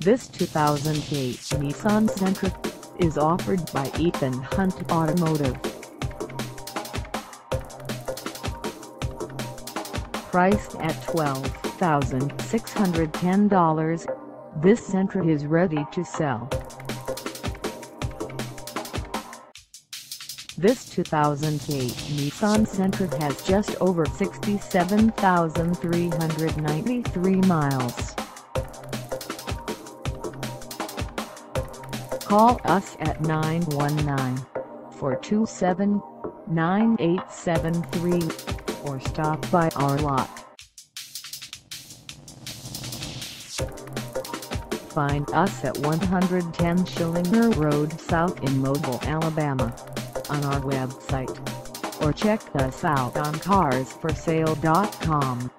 This 2008 Nissan Sentra is offered by Ethan Hunt Automotive. Priced at $12,610, this Sentra is ready to sell. This 2008 Nissan Sentra has just over 67,393 miles. Call us at 919-427-9873 or stop by our lot. Find us at 110 Schillinger Road South in Mobile, Alabama, on our website, or check us out on Carsforsale.com.